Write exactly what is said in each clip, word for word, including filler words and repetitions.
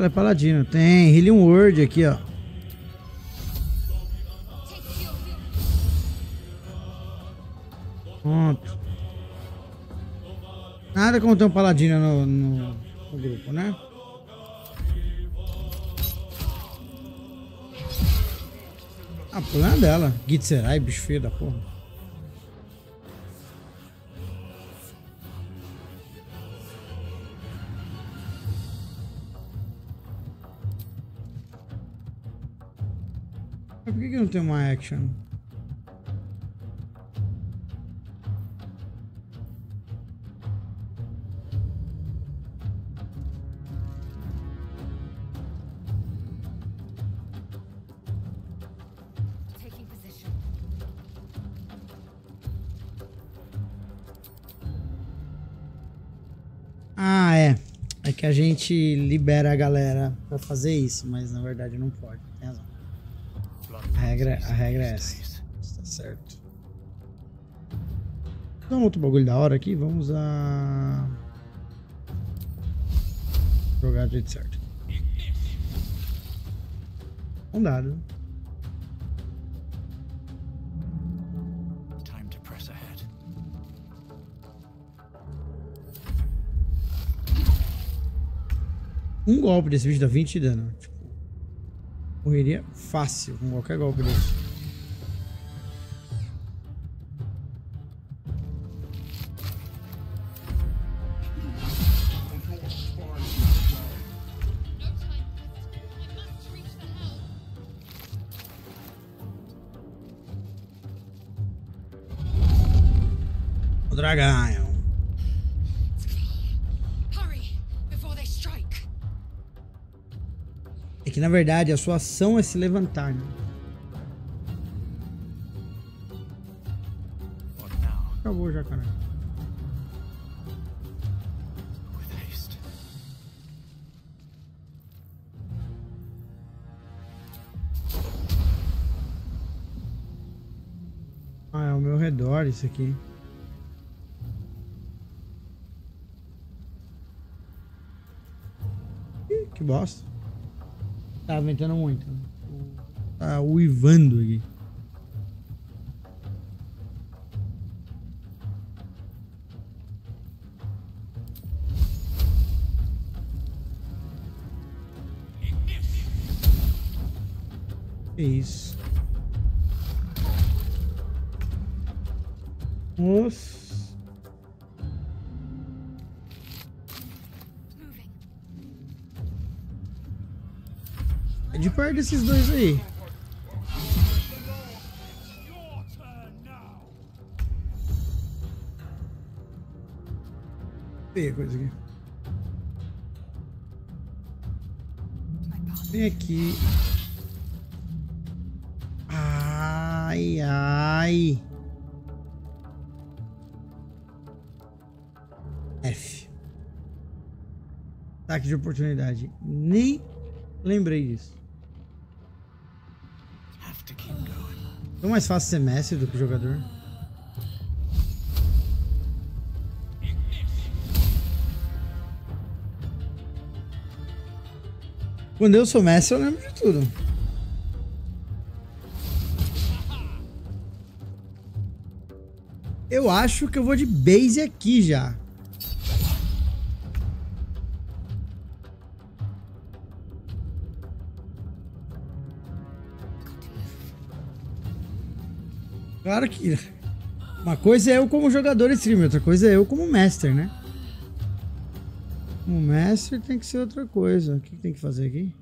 Ela é paladino. Tem Healing Word aqui, ó. Pronto. Nada como ter um paladino no, no, no grupo, né? A plana dela. Gitserai, bicho feio da porra. Mas por que que não tem uma action? Ah, é. É que a gente libera a galera pra fazer isso, mas na verdade não pode. Tem razão. A regra, a regra é essa. Tá certo. Dá um outro bagulho da hora aqui. Vamos a... jogar do jeito certo. Um dado. Um golpe desse bicho dá vinte de dano. Tipo, morreria fácil com qualquer golpe desse. O dragão. É que, na verdade, a sua ação é se levantar, né? Acabou já, cara. Ah, é ao meu redor isso aqui. Ih, que bosta. Tá ventando muito. Tá uivando aqui. Que isso? Nossa. De perto desses dois aí. Tem coisa aqui. Vem aqui. Ai, ai. F. Ataque de oportunidade. Nem lembrei disso. É mais fácil ser mestre do que jogador. Quando eu sou mestre, eu lembro de tudo. Eu acho que eu vou de base aqui já. Claro que uma coisa é eu como jogador streamer, outra coisa é eu como mestre, né? Como mestre tem que ser outra coisa. O que tem que fazer aqui?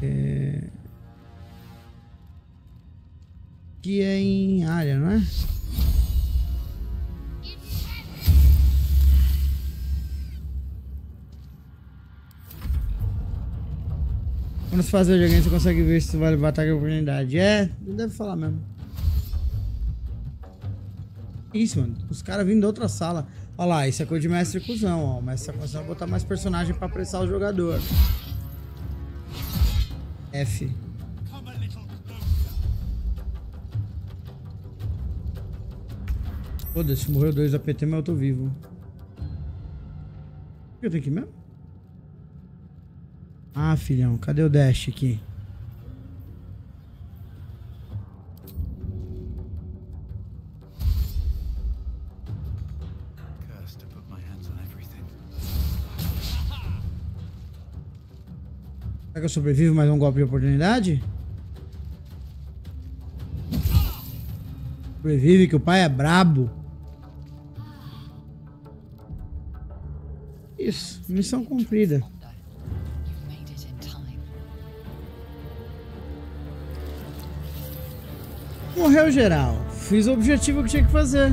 É... aqui é em área, não é? Quando você faz o videogame, você consegue ver se vai bater a oportunidade. É, não deve falar mesmo. Isso, mano. Os caras vindo da outra sala. Olha lá, isso é coisa de mestre cuzão, ó. O mestre cuzão vai botar mais personagem pra apressar o jogador. F. Foda-se, morreu dois A P T, mas eu tô vivo. O que eu tenho aqui mesmo? Ah, filhão, cadê o dash aqui? Será que eu sobrevivo mais um golpe de oportunidade? Sobrevive que o pai é brabo. Isso, missão cumprida. Morreu geral. Fiz o objetivo que tinha que fazer.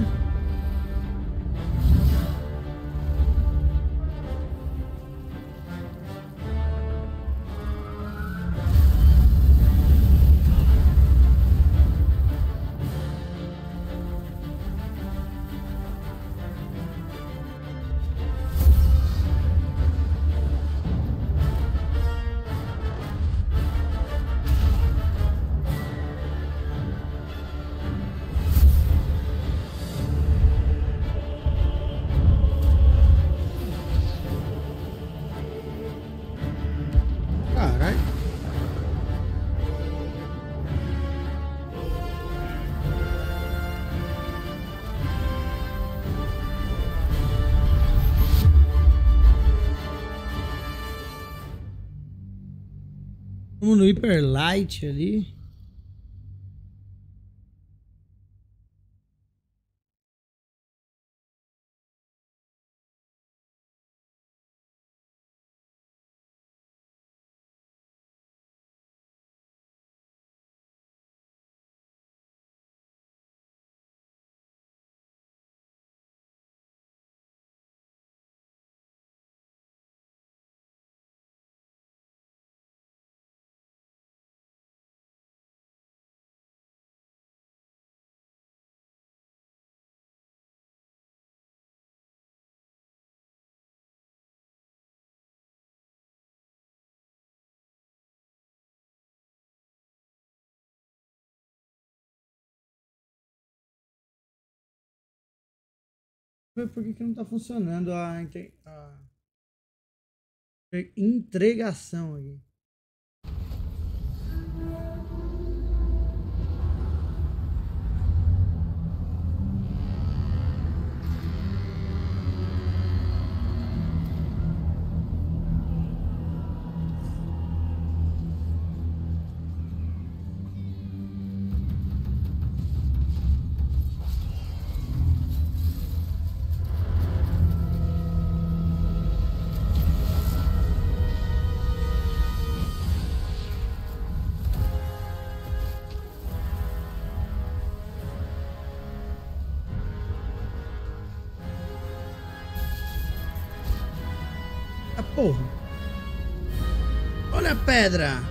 No Hyper Light ali. Por que que não tá funcionando a, entre... a... entregação aqui? Porra. Olha a pedra.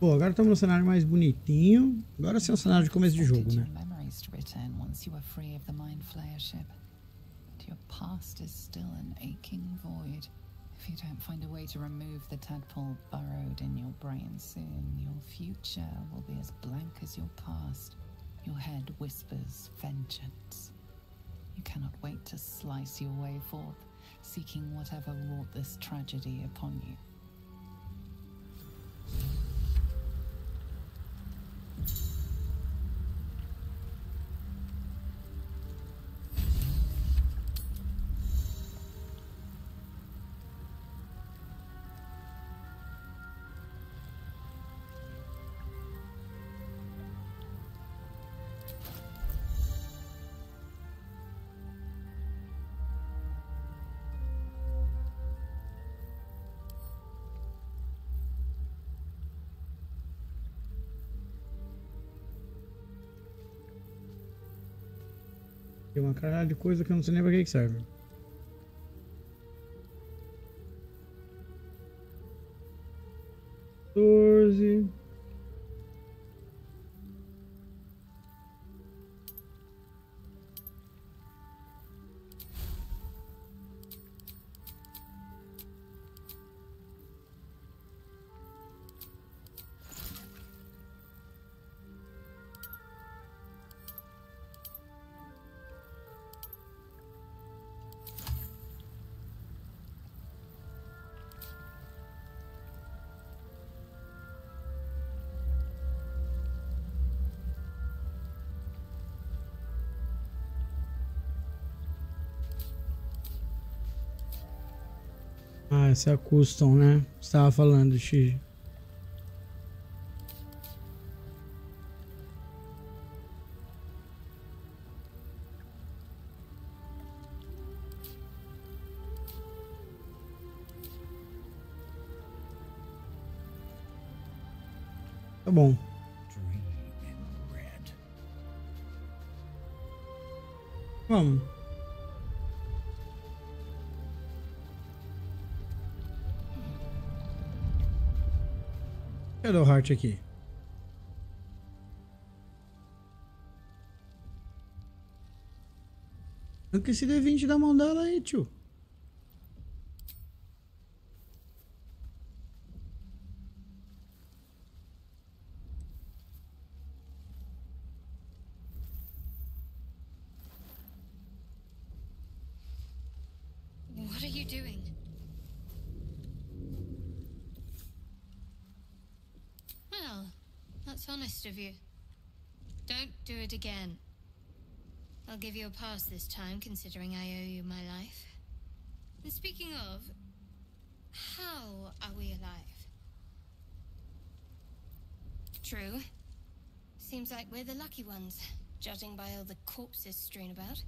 Pô, agora estamos num cenário mais bonitinho. Agora sim é um cenário de começo de jogo, né? Tem uma caralho de coisa que eu não sei nem pra que serve. quatorze. Ah, essa é a custom, né? Você estava falando, X. Tá bom. Vamos. Cadê o heart aqui? Eu que esse D vinte da mão dela aí, tio. Of you. Don't do it again. I'll give you a pass this time, considering I owe you my life. And speaking of, how are we alive? True. Seems like we're the lucky ones, judging by all the corpses strewn about.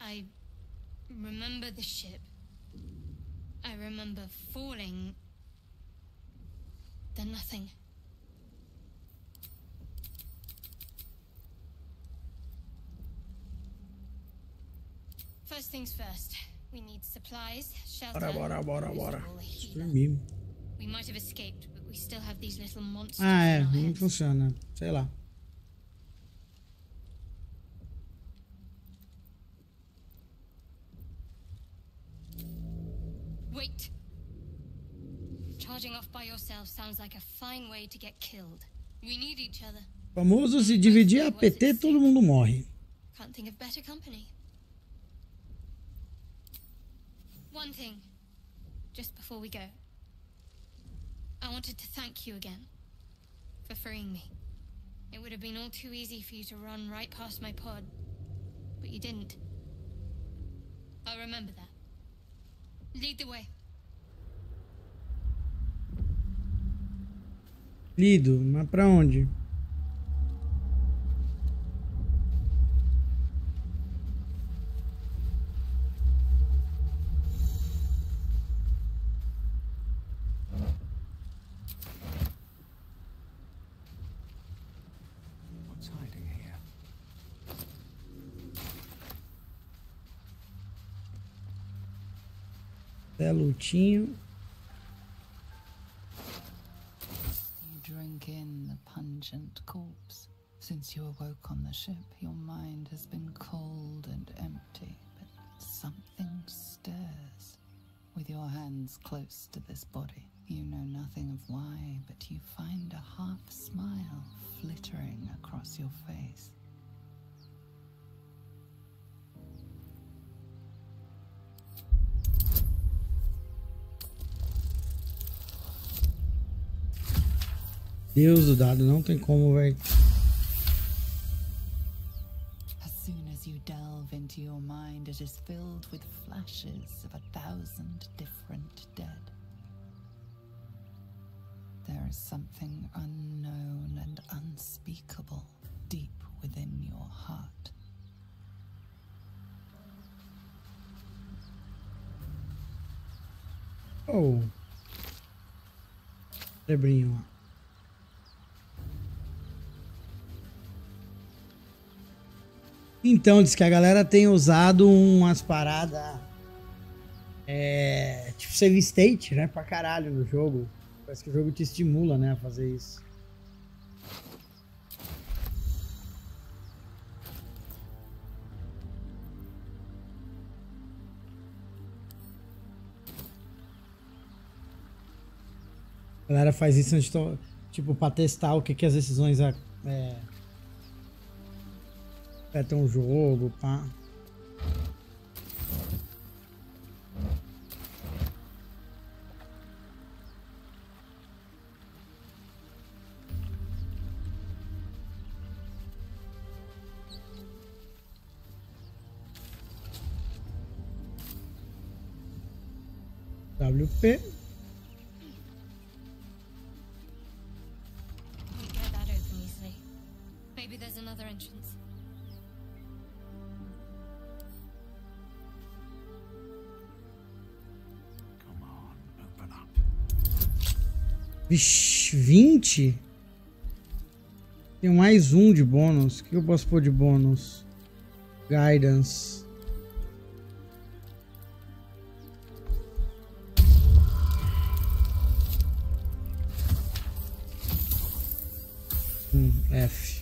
I remember the ship. I remember falling. Then nothing. First things first, we need supplies, shelter, bora, bora, bora, bora. We might have escaped, but we still have these little monsters. Ah, é, não funciona, sei lá. Wait. Charging off by yourself sounds like a fine way to get killed. We need each other. Famoso, se dividir a P T, todo mundo morre. Can't think of better company. One thing, just before we go, I wanted to thank you again for freeing me. It would have been all too easy for you to run right past my pod, but you didn't. I'll remember that. Lead the way. Lido, mas pra onde? É lutinho. You drink in the pungent corpse. Since you awoke on the ship, your mind has been cold and empty, but something stirs. With your hands close to this body, you know nothing of why, but you find a half smile flittering across your face. Deus do dado, não tem como, velho. As soon as you delve into your mind, it is filled with flashes of a thousand different dead. There is something unknown and unspeakable deep within your heart. Oh. Debrinho lá. Então, diz que a galera tem usado umas paradas é, tipo save state, né? Pra caralho no jogo. Parece que o jogo te estimula, né? A fazer isso. A galera faz isso antes de, tipo, pra testar o que, que as decisões é, afetam o jogo, pá. W P. Vixe, vinte? Tem mais um de bônus. O que eu posso pôr de bônus? Guidance. Hum, F.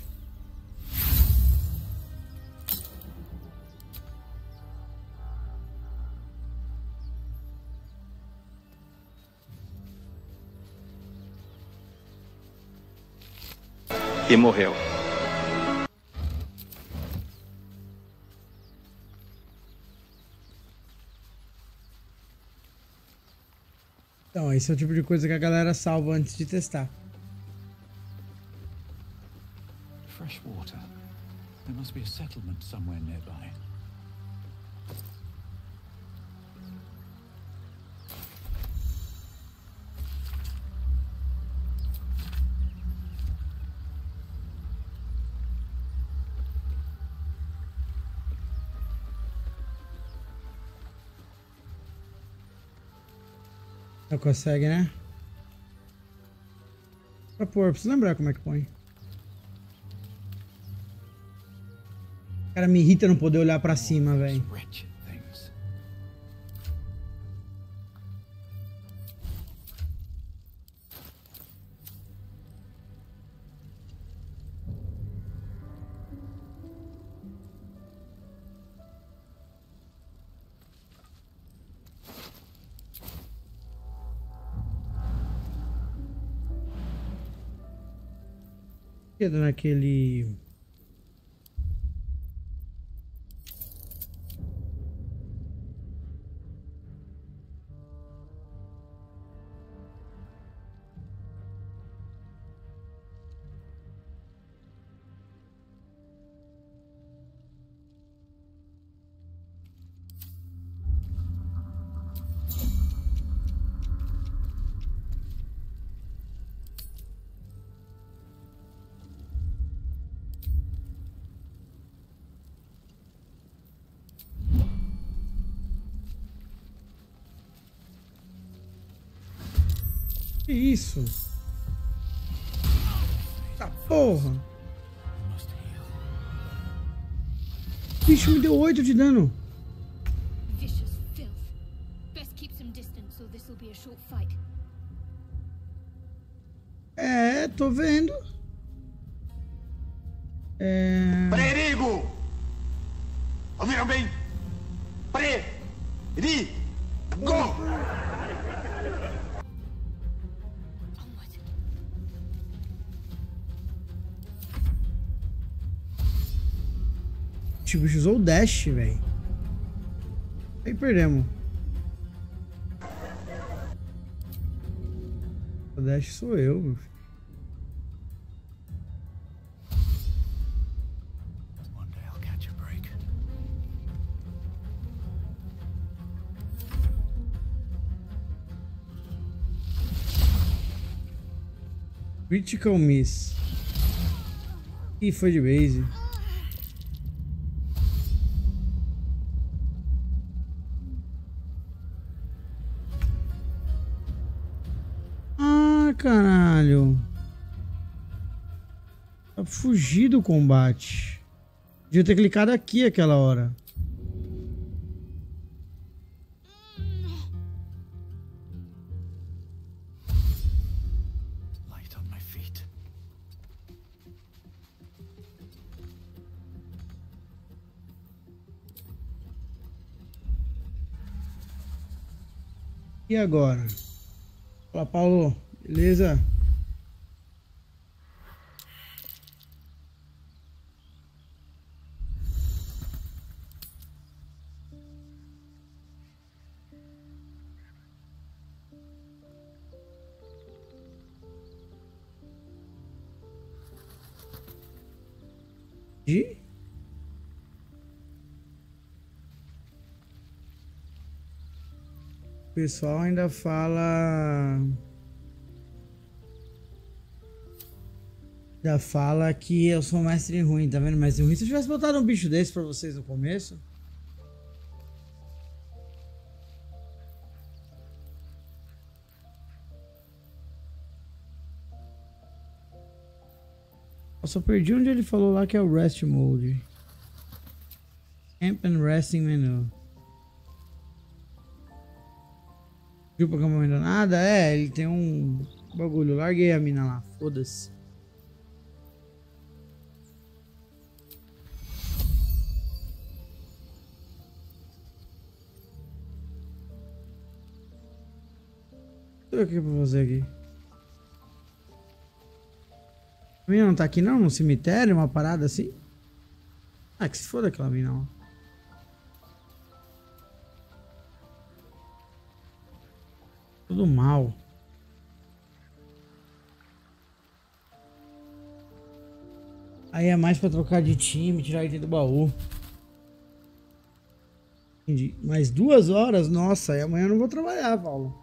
E morreu. Então, esse é o tipo de coisa que a galera salva antes de testar. Fresh water. There must be a settlement somewhere nearby. Não consegue, né? Pra pôr, preciso lembrar como é que põe. Cara, me irrita não poder olhar pra cima, velho. Naquele que isso? Tá porra! O bicho me deu oito de dano. É, tô vendo. É... Perigo! Ouviram bem? Perigo! O bicho usou o dash, velho. Aí perdemos. O dash sou eu, meu filho. Critical miss. Ih, foi de base. Caralho, dá pra fugir do combate. Devia ter clicado aqui aquela hora. E agora? Fala, Paulo, beleza? E? O pessoal ainda fala, ainda fala que eu sou um mestre ruim, tá vendo? Mestre ruim. Se eu tivesse botado um bicho desse pra vocês no começo, eu só perdi onde ele falou lá que é o Rest Mode. Camp and Resting Menu. Viu pra câmera ainda nada? É, ele tem um bagulho. Larguei a mina lá, foda-se. Deixa eu ver o que é pra fazer aqui. A mina não tá aqui não? Num cemitério? Uma parada assim? Ah, que se foda aquela mina lá. Tudo mal. Aí é mais pra trocar de time, tirar item do baú. Entendi. Mais duas horas? Nossa, e amanhã eu não vou trabalhar, Paulo.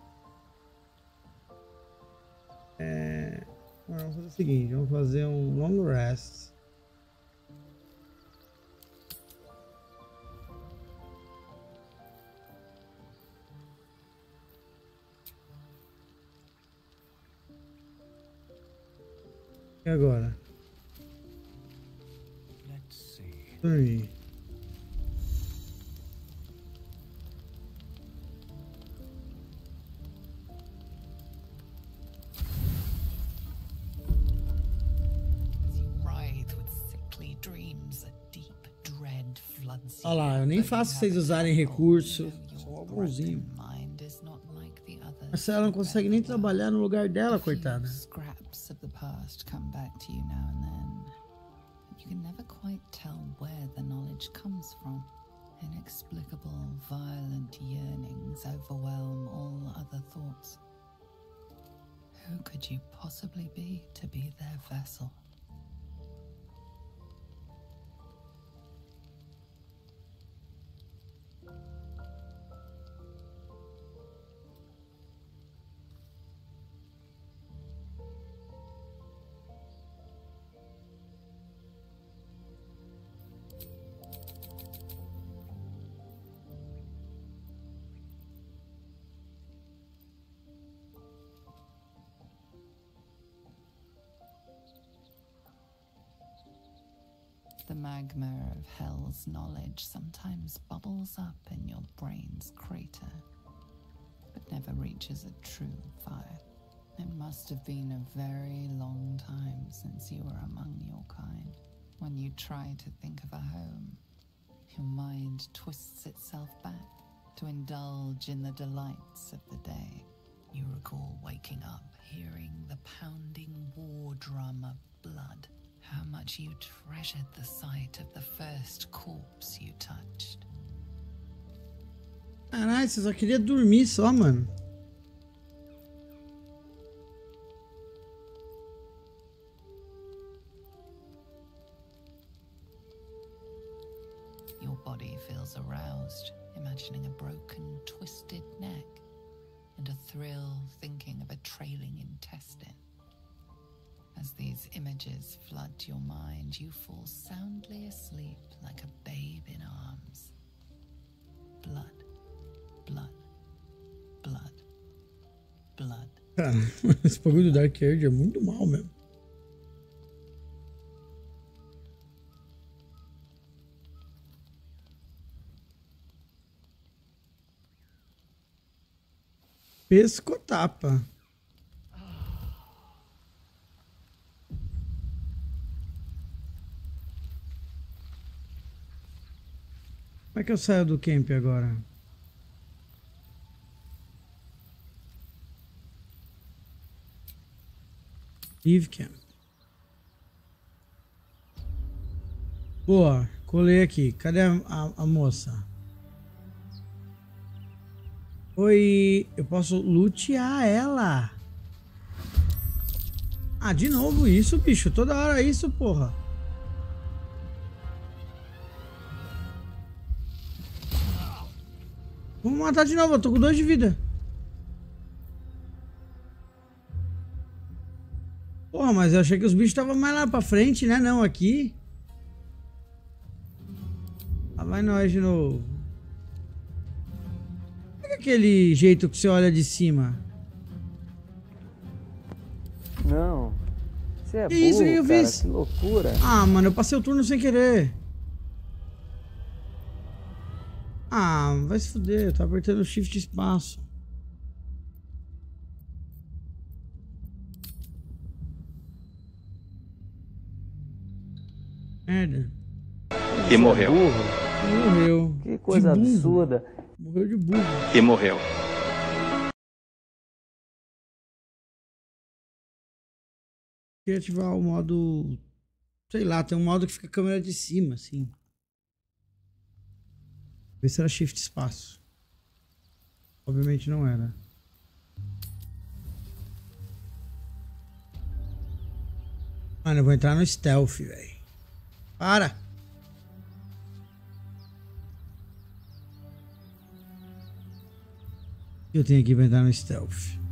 É... Vamos fazer o seguinte, vamos fazer um long rest. E agora? Dormir. Olha lá, eu nem faço vocês usarem recurso. Só algumzinho. Marcela não consegue nem trabalhar no lugar dela, coitada. Of the past come back to you now and then. You can never quite tell where the knowledge comes from. Inexplicable, violent yearnings overwhelm all other thoughts. Who could you possibly be to be their vessel? The magma of hell's knowledge sometimes bubbles up in your brain's crater, but never reaches a true fire. It must have been a very long time since you were among your kind. When you try to think of a home, your mind twists itself back to indulge in the delights of the day. You recall waking up, hearing the pounding war drum of blood. How much you treasured the sight of the first corpse you touched. Caralho, você só queria dormir só, mano. Your body feels aroused, imagining a broken, twisted neck, and a thrill thinking of a trailing intestine. As these images flood your mind, you fall soundly asleep like a babe in arms. Blood, blood, blood, blood. Cara, esse bagulho do Dark Urge é muito mal mesmo. Pescotapa. Como é que eu saio do camp agora? Leave camp. Boa, colei aqui. Cadê a, a, a moça? Oi, eu posso lutear ela. Ah, de novo isso, bicho. Toda hora isso, porra. Vamos matar de novo, eu tô com dois de vida. Porra, mas eu achei que os bichos estavam mais lá pra frente, né? Não, aqui. Lá vai nós de novo. Como é que é aquele jeito que você olha de cima? Não. Você é burro, que isso que eu fiz? Que loucura. Ah, mano, eu passei o turno sem querer. Ah, vai se fuder, eu tava apertando o shift espaço. Merda. E morreu. E morreu. Que coisa absurda. Morreu de burro. E morreu. Queria ativar o modo... Sei lá, tem um modo que fica a câmera de cima, assim. Vê se era shift espaço. Obviamente não era. Mano, eu vou entrar no stealth, velho. Para! O que eu tenho aqui pra entrar no stealth?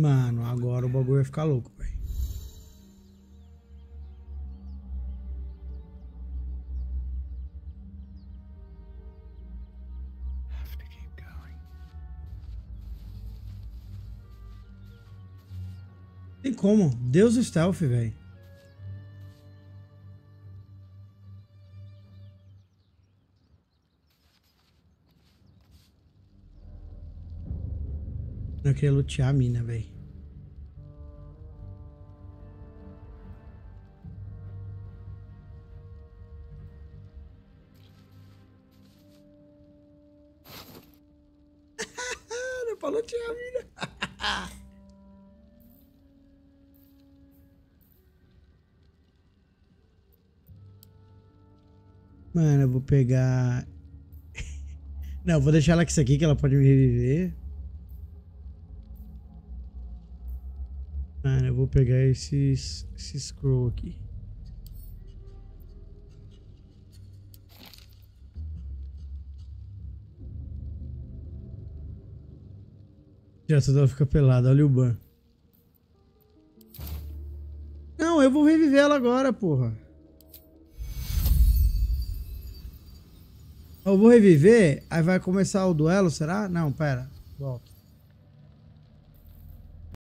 Mano, agora o bagulho vai ficar louco, velho. Tem como? Deus do stealth, velho. Eu queria lutear a mina, velho. Não é pra lutear a mina. Mano, eu vou pegar... Não, eu vou deixar ela com isso aqui, que ela pode me reviver. Mano, eu vou pegar esses, esse scroll aqui. Já toda ela fica pelada, olha o ban. Não, eu vou reviver ela agora, porra. Eu vou reviver, aí vai começar o duelo, será? Não, pera, volta.